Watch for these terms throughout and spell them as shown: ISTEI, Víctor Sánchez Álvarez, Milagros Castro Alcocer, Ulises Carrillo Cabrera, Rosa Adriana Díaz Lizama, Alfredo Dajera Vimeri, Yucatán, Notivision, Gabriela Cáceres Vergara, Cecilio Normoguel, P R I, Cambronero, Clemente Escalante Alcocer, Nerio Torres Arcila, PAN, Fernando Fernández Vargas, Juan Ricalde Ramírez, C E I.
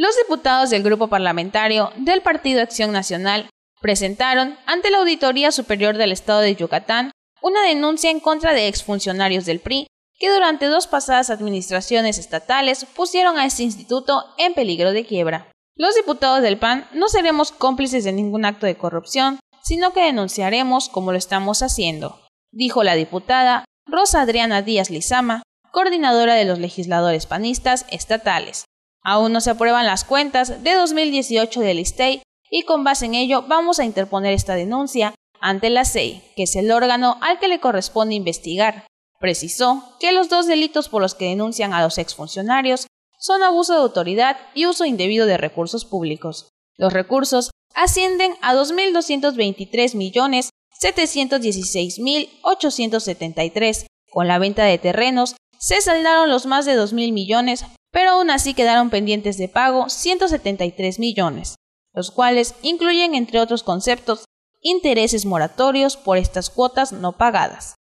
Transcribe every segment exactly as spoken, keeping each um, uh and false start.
Los diputados del Grupo Parlamentario del Partido Acción Nacional presentaron ante la Auditoría Superior del Estado de Yucatán una denuncia en contra de exfuncionarios del P R I que durante dos pasadas administraciones estatales pusieron a este instituto en peligro de quiebra. Los diputados del P A N no seremos cómplices de ningún acto de corrupción, sino que denunciaremos como lo estamos haciendo, dijo la diputada Rosa Adriana Díaz Lizama, coordinadora de los legisladores panistas estatales. Aún no se aprueban las cuentas de dos mil dieciocho del ISTEI y con base en ello vamos a interponer esta denuncia ante la C E I, que es el órgano al que le corresponde investigar. Precisó que los dos delitos por los que denuncian a los exfuncionarios son abuso de autoridad y uso indebido de recursos públicos. Los recursos ascienden a dos mil doscientos veintitrés millones setecientos dieciséis mil ochocientos setenta y tres. Con la venta de terrenos se saldaron los más de dos mil millones, pero aún así quedaron pendientes de pago ciento setenta y tres millones, los cuales incluyen, entre otros conceptos, intereses moratorios por estas cuotas no pagadas.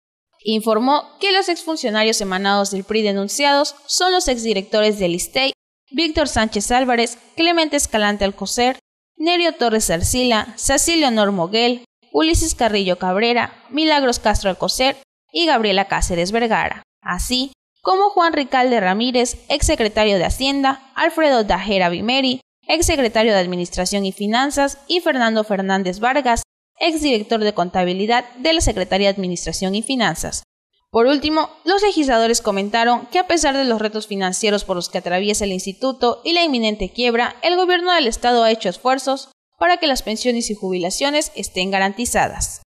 Informó que los exfuncionarios emanados del P R I denunciados son los exdirectores del ISTEI, Víctor Sánchez Álvarez, Clemente Escalante Alcocer, Nerio Torres Arcila, Cecilio Normoguel, Ulises Carrillo Cabrera, Milagros Castro Alcocer y Gabriela Cáceres Vergara, así como Juan Ricalde Ramírez, exsecretario de Hacienda, Alfredo Dajera Vimeri, exsecretario de Administración y Finanzas, y Fernando Fernández Vargas, exdirector de Contabilidad de la Secretaría de Administración y Finanzas. Por último, los legisladores comentaron que a pesar de los retos financieros por los que atraviesa el instituto y la inminente quiebra, el gobierno del estado ha hecho esfuerzos para que las pensiones y jubilaciones estén garantizadas.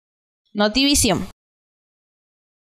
Notivision.